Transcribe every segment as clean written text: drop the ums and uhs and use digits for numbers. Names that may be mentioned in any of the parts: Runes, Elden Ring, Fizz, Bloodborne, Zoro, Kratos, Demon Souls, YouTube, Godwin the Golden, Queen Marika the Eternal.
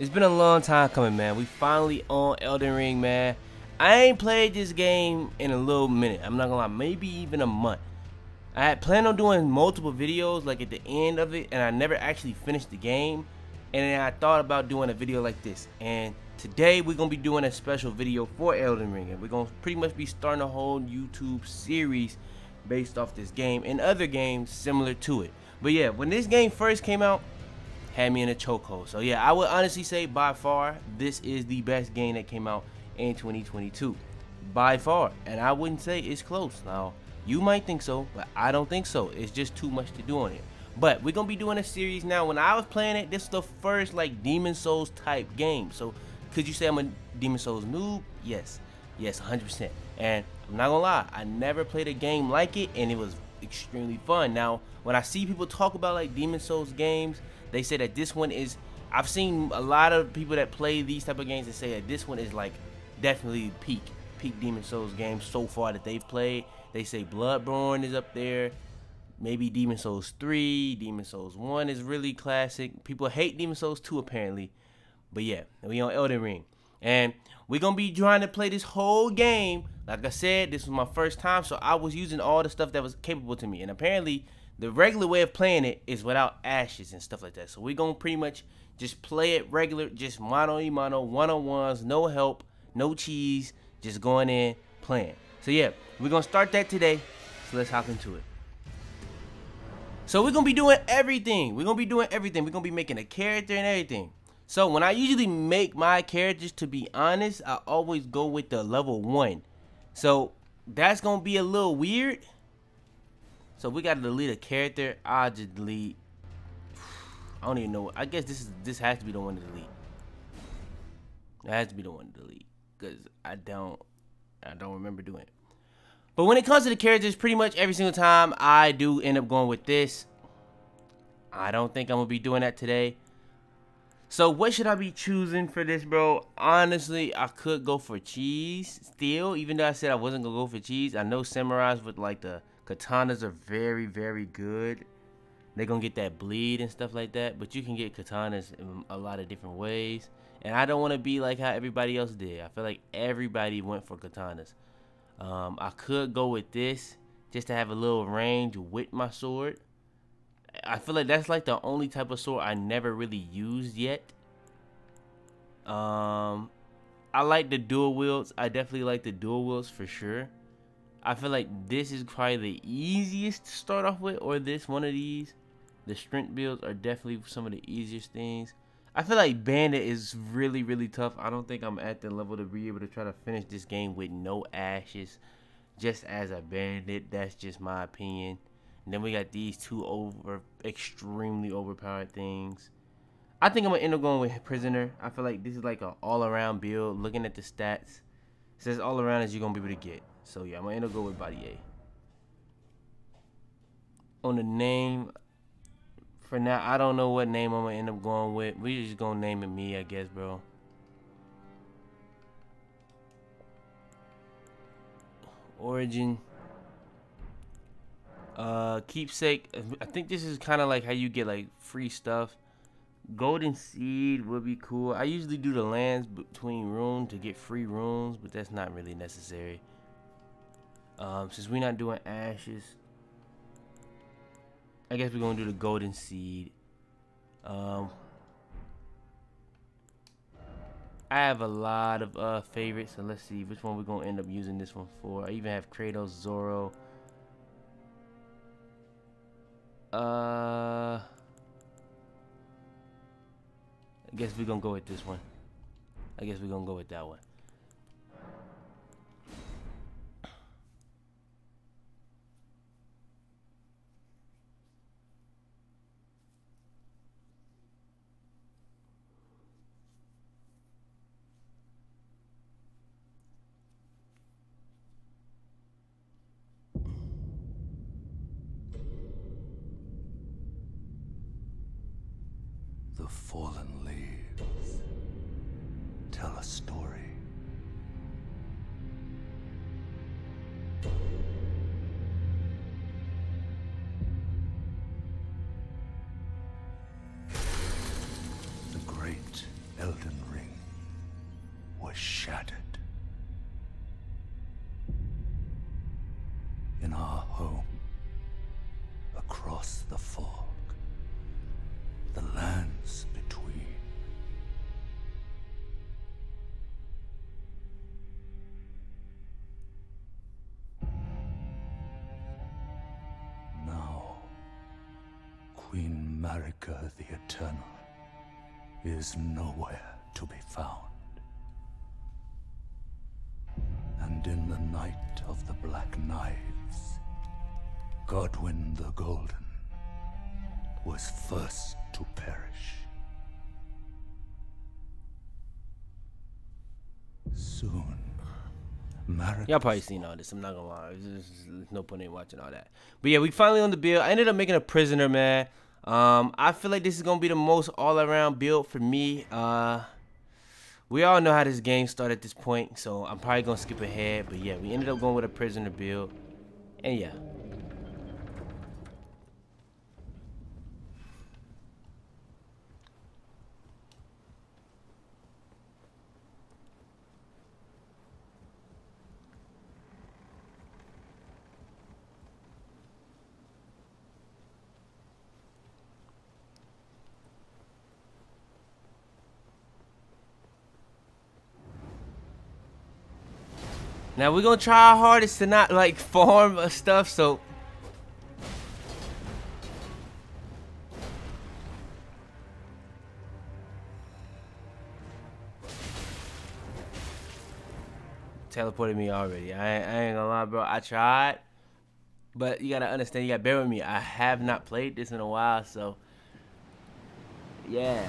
It's been a long time coming, man. We finally on Elden Ring, man. I ain't played this game in a little minute. I'm not gonna lie, maybe even a month. I had planned on doing multiple videos like at the end of it, and I never actually finished the game. And then I thought about doing a video like this, and today we're gonna be doing a special video for Elden Ring, and we're gonna pretty much be starting a whole YouTube series based off this game and other games similar to it. But yeah, when this game first came out, had me in a chokehold. So yeah, I would honestly say by far this is the best game that came out in 2022, by far, and I wouldn't say it's close. Now you might think so, but I don't think so. It's just too much to do on it. But we're gonna be doing a series now. When I was playing it, this is the first like Demon Souls type game. So could you say I'm a Demon Souls noob? Yes, yes, 100%. And I'm not gonna lie, I never played a game like it, and it was extremely fun. Now when I see people talk about like Demon Souls games, they say that this one is, I've seen a lot of people that play these type of games that say that this one is like definitely peak Demon Souls game so far that they've played. They say Bloodborne is up there, maybe Demon Souls 3, Demon Souls 1 is really classic. People hate Demon Souls 2 apparently, but yeah, we on Elden Ring, and we're gonna be trying to play this whole game. Like I said, this was my first time, so I was using all the stuff that was capable to me, and apparently the regular way of playing it is without ashes and stuff like that. So we're gonna pretty much just play it regular, just mano-a-mano, one-on-ones, no help, no cheese, just going in, playing. So yeah, we're gonna start that today, so let's hop into it. So we're gonna be doing everything. We're gonna be doing everything. We're gonna be making a character and everything. So when I usually make my characters, to be honest, I always go with the level 1. So that's gonna be a little weird. So we gotta delete a character. I'll just delete, I don't even know. I guess this has to be the one to delete. That has to be the one to delete, cause I don't remember doing it. But when it comes to the characters, pretty much every single time I do end up going with this. I don't think I'm gonna be doing that today. So what should I be choosing for this, bro? Honestly, I could go for cheese still, even though I said I wasn't gonna go for cheese. I know samurais with like the katanas are very, very good. They're gonna get that bleed and stuff like that, but you can get katanas in a lot of different ways, and I don't want to be like how everybody else did. I feel like everybody went for katanas. I could go with this just to have a little range with my sword. I feel like that's like the only type of sword I never really used yet. I like the dual wields. I definitely like the dual wields for sure. I feel like this is probably the easiest to start off with, or this one of these. The strength builds are definitely some of the easiest things. I feel like Bandit is really, really tough. I don't think I'm at the level to be able to try to finish this game with no ashes, just as a Bandit. That's just my opinion. And then we got these two extremely overpowered things. I think I'm gonna end up going with Prisoner. I feel like this is like an all-around build. Looking at the stats, it says all around as you're gonna be able to get. So yeah, I'm gonna end up going with Body A. On the name, for now, I don't know what name I'm gonna end up going with. We just gonna name it me, I guess, bro. Origin. Keepsake. I think this is kind of like how you get like free stuff. Golden Seed would be cool. I usually do the lands between rooms to get free rooms, but that's not really necessary. Since we're not doing ashes, I guess we're gonna do the Golden Seed. I have a lot of favorites, so let's see which one we're gonna end up using this one for. I even have Kratos, Zoro. I guess we're gonna go with this one. I guess we're gonna go with that one. The fallen leaves tell a story. The great Elden shattered. In our home, across the fog, the lands between. Now, Queen Marika the Eternal is nowhere to be found. And in the night of the Black Knives, Godwin the Golden was first to perish. Soon, Marika... Y'all probably seen all this, I'm not gonna lie. There's no point in watching all that. But yeah, we finally on the build. I ended up making a prisoner, man. I feel like this is gonna be the most all-around build for me. We all know how this game started at this point, so I'm probably gonna skip ahead. But yeah, we ended up going with a prisoner build. And yeah. Now we're gonna try our hardest to not like farm stuff, so teleported me already. I ain't gonna lie, bro. I tried, but you gotta understand, you gotta bear with me. I have not played this in a while, so yeah.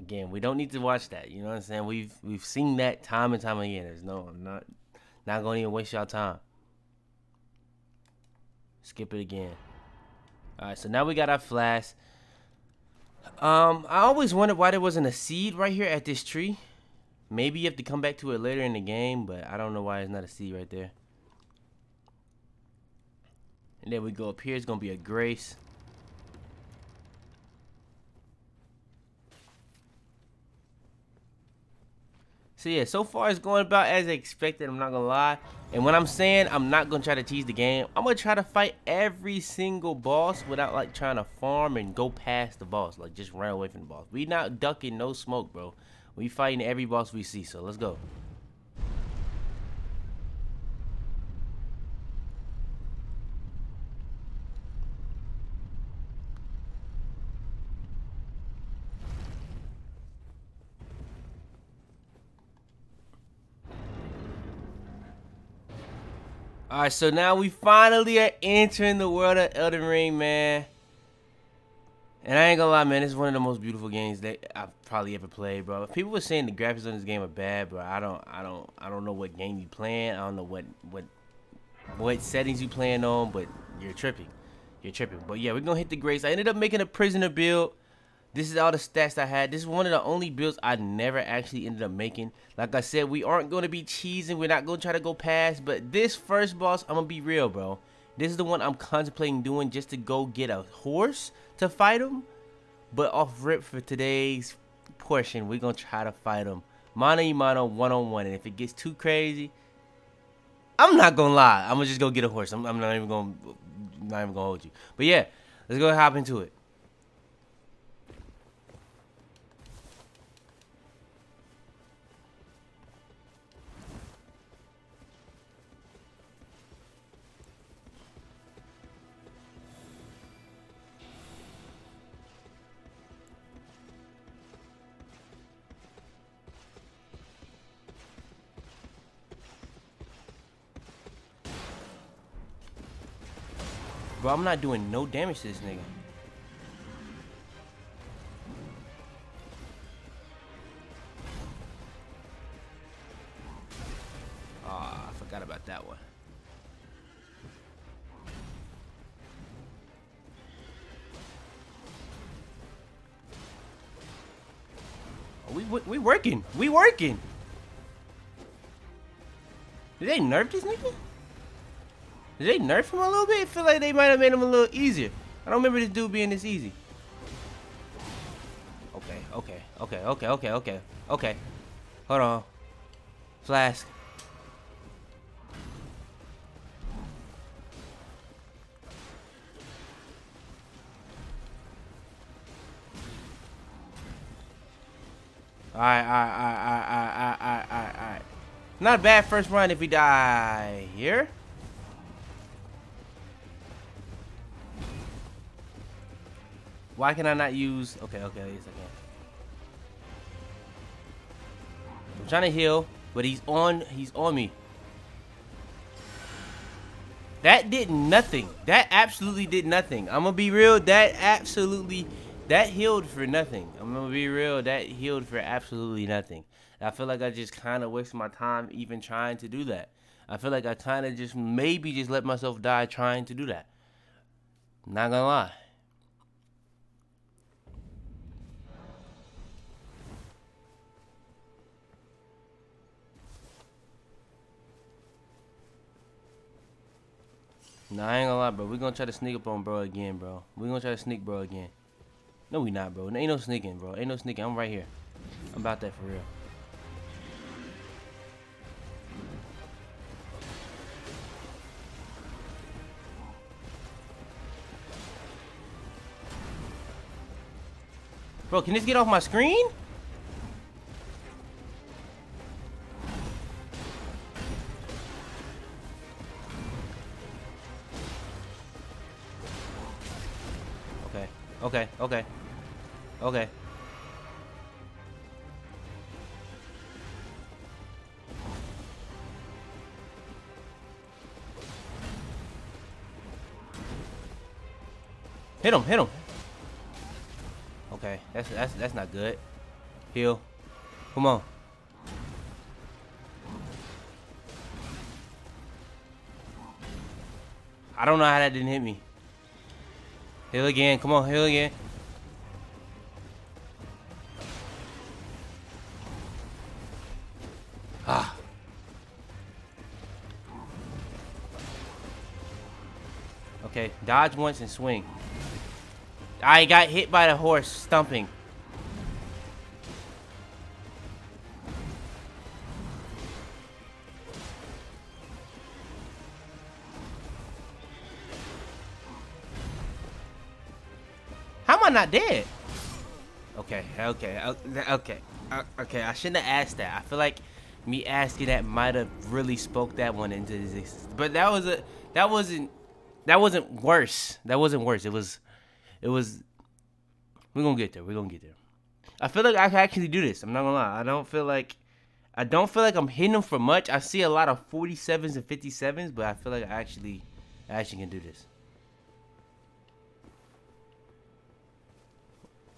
Again, we don't need to watch that. You know what I'm saying? We've seen that time and time again. There's no, I'm not gonna even waste y'all time. Skip it again. All right, so now we got our flask. I always wondered why there wasn't a seed right here at this tree. Maybe you have to come back to it later in the game, but I don't know why there's not a seed right there. And then we go up here. It's gonna be a grace. So yeah, so far it's going about as expected, I'm not gonna lie. And when I'm saying I'm not gonna try to cheese the game, I'm gonna try to fight every single boss without like trying to farm and go past the boss, like just run away from the boss. We not ducking no smoke, bro. We fighting every boss we see, so let's go. Alright, so now we finally are entering the world of Elden Ring, man. And I ain't gonna lie, man, this is one of the most beautiful games that I've probably ever played, bro. If people were saying the graphics on this game are bad, bro, I don't know what game you playing. I don't know what settings you playing on, but you're tripping. You're tripping. But yeah, we're gonna hit the grace. I ended up making a prisoner build. This is all the stats I had. This is one of the only builds I never actually ended up making. Like I said, we aren't going to be cheesing. We're not going to try to go past. But this first boss, I'm going to be real, bro. This is the one I'm contemplating doing just to go get a horse to fight him. But off rip for today's portion, we're going to try to fight him. Mano y mano, one-on-one. And if it gets too crazy, I'm not going to lie. I'm going to just go get a horse. I'm not even going to hold you. But yeah, let's go hop into it. Bro, I'm not doing no damage to this nigga. Ah, oh, I forgot about that one. Oh, we working. We working. Did they nerf this nigga? Did they nerf him a little bit? I feel like they might have made him a little easier. I don't remember this dude being this easy. Okay. Hold on. Flask. Alright. Not bad first run if we die here. Why can I not use... Okay, yes I can. I'm trying to heal, but he's on me. That did nothing. That absolutely did nothing. I'm gonna be real, that healed for nothing. I'm gonna be real, that healed for absolutely nothing. I feel like I just kind of wasted my time even trying to do that. I feel like I kind of just maybe just let myself die trying to do that. Not gonna lie. Nah, I ain't gonna lie, bro. We're gonna try to sneak up on bro again, bro. We're gonna try to sneak bro again. No, we not, bro. Ain't no sneaking, bro. Ain't no sneaking. I'm right here. I'm about that for real. Bro, can this get off my screen? Okay. Hit him. Okay, that's not good. Heal. Come on. I don't know how that didn't hit me. Heal again. Come on, heal again. Okay, dodge once and swing. I got hit by the horse stumping. How am I not dead? Okay. I shouldn't have asked that. I feel like me asking that might have really spoke that one into existence. But that wasn't worse. It was. We're gonna get there. I feel like I can actually do this. I'm not gonna lie. I don't feel like I'm hitting them for much. I see a lot of 47s and 57s, but I feel like I actually can do this.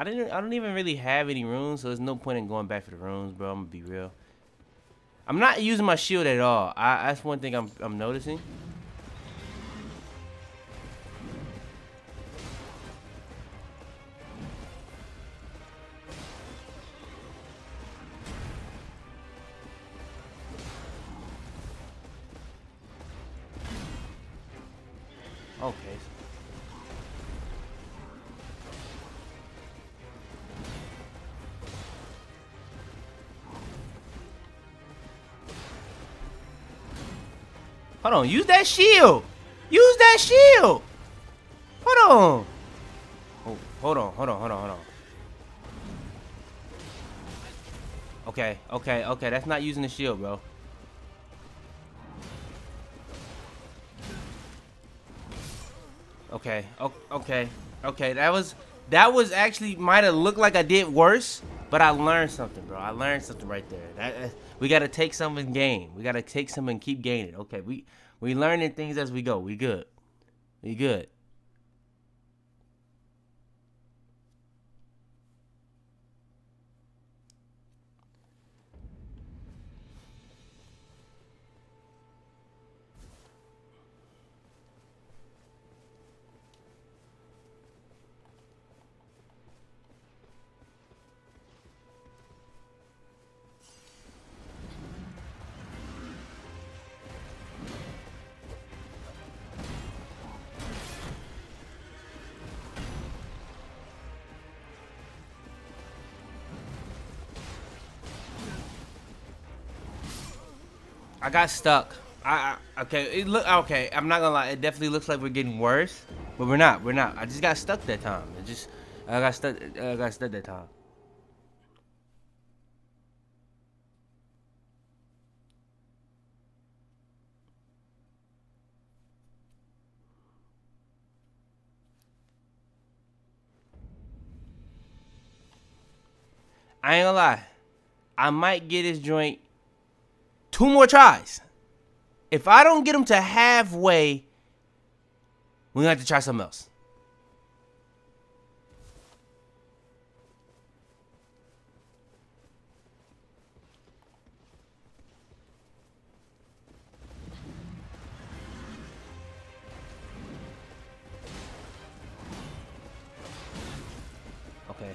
I don't even really have any runes, so there's no point in going back for the runes, bro. I'm gonna be real. I'm not using my shield at all. That's one thing I'm noticing. Hold on, use that shield! Use that shield! Hold on! Oh, hold on. Okay, that's not using the shield, bro. Okay, that was actually, might have looked like I did worse, but I learned something, bro. I learned something right there. We gotta take some and gain. We gotta take some and keep gaining. Okay, we learning things as we go. We good. I got stuck. Okay, I'm not gonna lie, it definitely looks like we're getting worse, but we're not. We're not. I just got stuck that time. I got stuck that time. I ain't gonna lie, I might get this joint 2 more tries. If I don't get him to halfway, we're gonna have to try something else. Okay.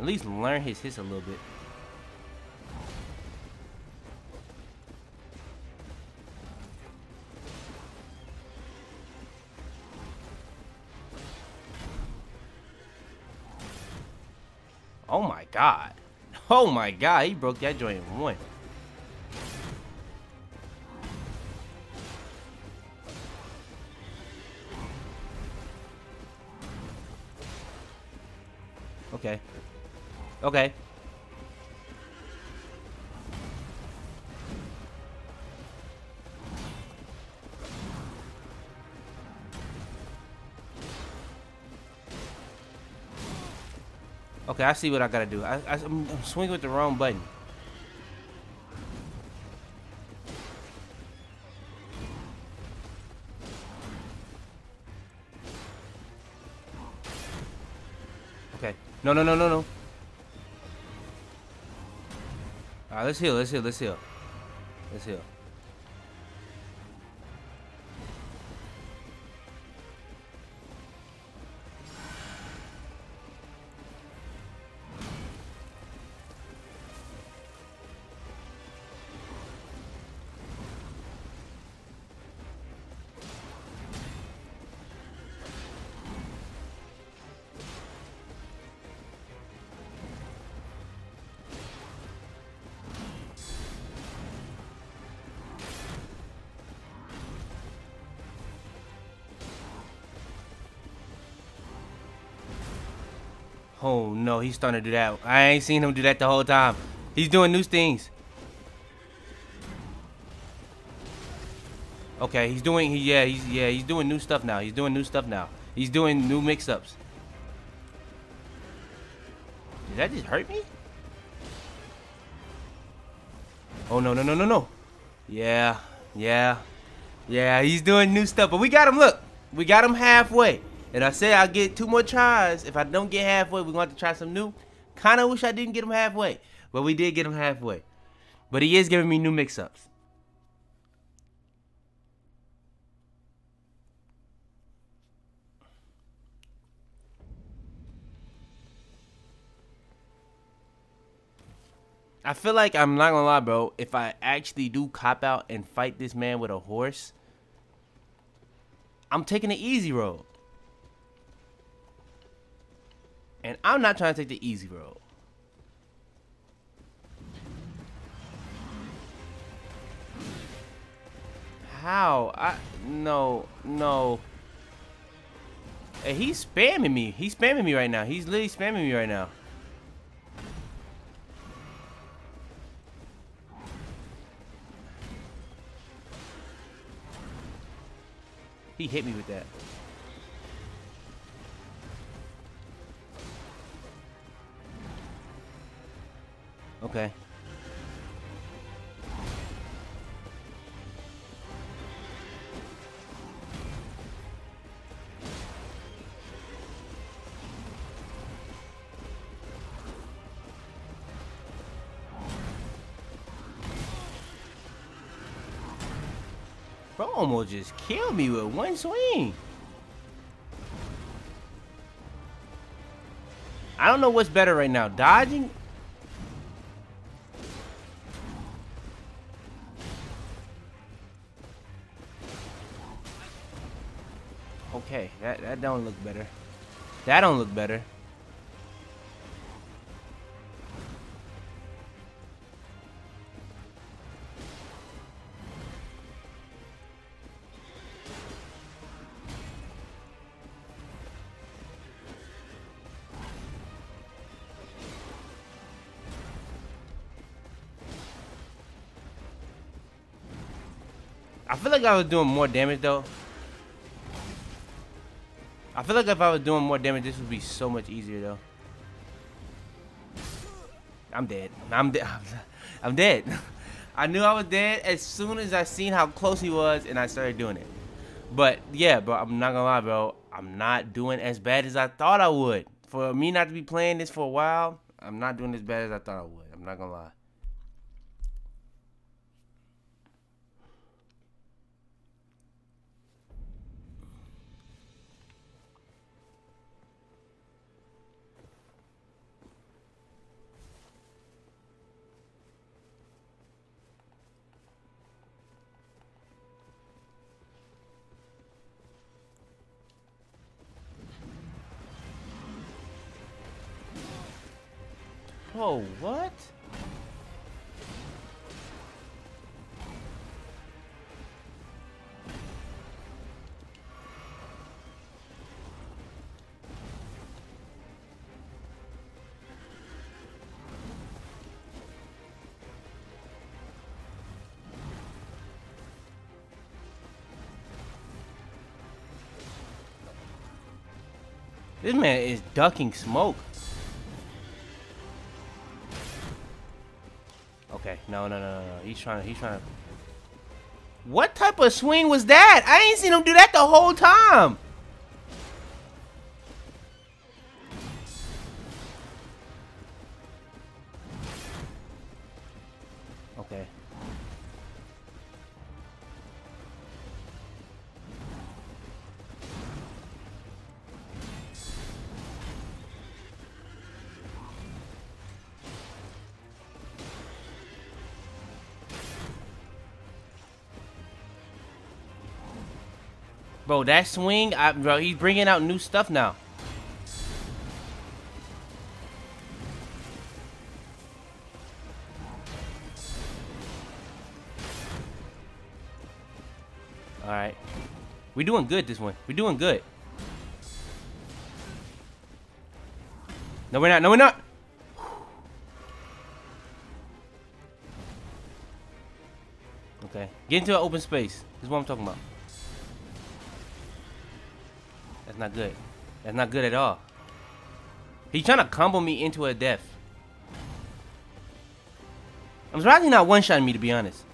At least learn his hits a little bit. Oh my god. Oh my god, he broke that joint in 1. Okay. Okay. Okay, I see what I gotta do. I'm swinging with the wrong button. Okay. No, no, no, no, no. Alright, let's heal, let's heal, let's heal. Let's heal. Oh no, he's starting to do that. I ain't seen him do that the whole time. He's doing new things. Okay, he's doing. He's doing new stuff now. He's doing new stuff now. He's doing new mix-ups. Did that just hurt me? Oh no, no, no, no, no. Yeah, yeah, yeah. He's doing new stuff, but we got him. Look, we got him halfway. And I said I'll get 2 more tries. If I don't get halfway, we're going to have to try some new. Kind of wish I didn't get him halfway. But we did get him halfway. But he is giving me new mix-ups. I feel like, I'm not going to lie, bro. If I actually do cop out and fight this man with a horse, I'm taking the easy road. And I'm not trying to take the easy road. How? No. Hey, he's spamming me. He's spamming me right now. He's literally spamming me right now. He hit me with that. Okay. Bro almost just killed me with 1 swing. I don't know what's better right now, dodging. Okay, that don't look better. That don't look better. I feel like I was doing more damage though. I feel like if I was doing more damage, this would be so much easier though. I'm dead. I'm dead. I'm dead. I knew I was dead as soon as I seen how close he was and I started doing it. But yeah, bro, I'm not gonna lie, bro. I'm not doing as bad as I thought I would. For me not to be playing this for a while, I'm not doing as bad as I thought I would. I'm not gonna lie. Oh, what? This man is ducking smoke. Okay, no. He's trying to. What type of swing was that? I ain't seen him do that the whole time. Okay. Bro, that swing, bro, he's bringing out new stuff now. All right, we're doing good this one. We're doing good. No, we're not. No, we're not. Okay, get into an open space. This is what I'm talking about. That's not good. That's not good at all. He's trying to combo me into a death. I'm surprised he's not one-shotting me, to be honest.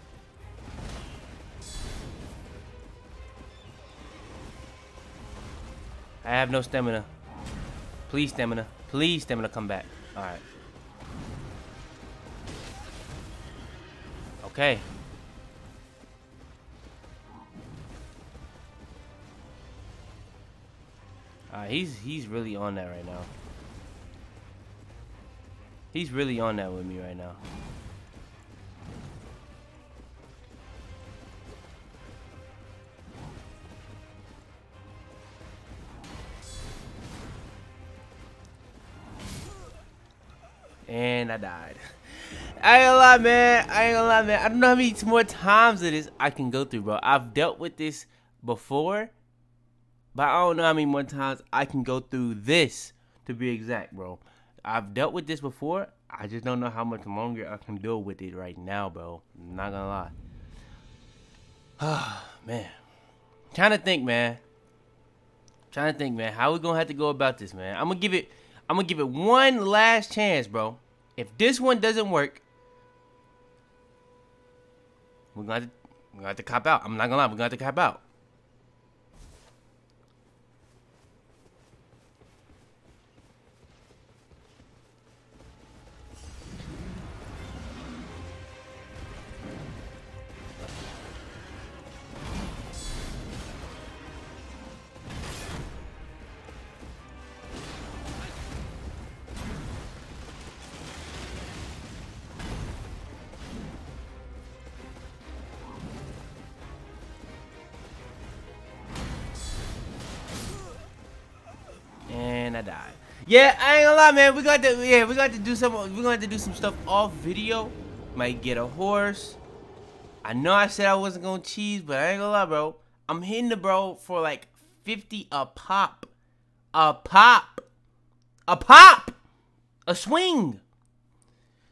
I have no stamina. Please, stamina. Please, stamina, come back. Alright. Okay. He's really on that right now. He's really on that with me right now. And I died. I ain't gonna lie, man. I don't know how many more times of this I can go through, bro. I've dealt with this before. But I don't know how many more times I can go through this, to be exact, bro. I've dealt with this before. I just don't know how much longer I can deal with it right now, bro. I'm not gonna lie. Ah, man. Trying to think, man. How we gonna have to go about this, man? I'm gonna give it one last chance, bro. If this one doesn't work, we're gonna have to cop out. I'm not gonna lie. We're gonna have to cop out. Die. Yeah, I ain't gonna lie, man. We're gonna have to do some stuff off video. Might get a horse. I know I said I wasn't gonna cheese, but I ain't gonna lie, bro. I'm hitting the bro for like 50 a pop. A swing.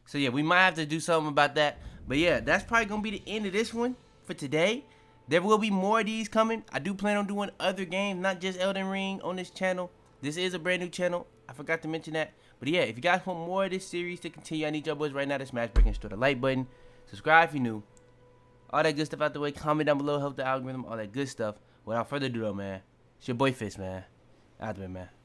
So yeah, we might have to do something about that. But yeah, that's probably gonna be the end of this one for today. There will be more of these coming. I do plan on doing other games, not just Elden Ring, on this channel. This is a brand new channel. I forgot to mention that. But yeah, if you guys want more of this series to continue, I need y'all boys right now to smash, break, and destroy the like button. Subscribe if you're new. All that good stuff out the way. Comment down below, help the algorithm, all that good stuff. Without further ado, though, man, it's your boy Fizz, man. Out the way, man.